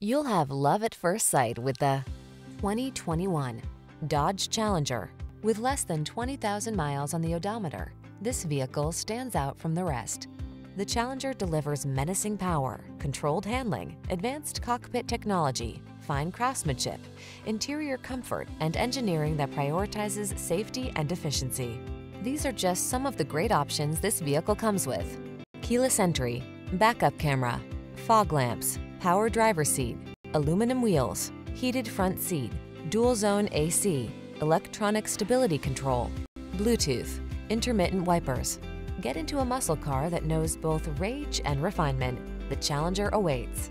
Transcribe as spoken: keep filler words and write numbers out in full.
You'll have love at first sight with the twenty twenty-one Dodge Challenger. With less than twenty thousand miles on the odometer, this vehicle stands out from the rest. The Challenger delivers menacing power, controlled handling, advanced cockpit technology, fine craftsmanship, interior comfort, and engineering that prioritizes safety and efficiency. These are just some of the great options this vehicle comes with: keyless entry, backup camera, fog lamps, power driver's seat, aluminum wheels, heated front seat, dual zone A C, electronic stability control, Bluetooth, intermittent wipers. Get into a muscle car that knows both rage and refinement. The Challenger awaits.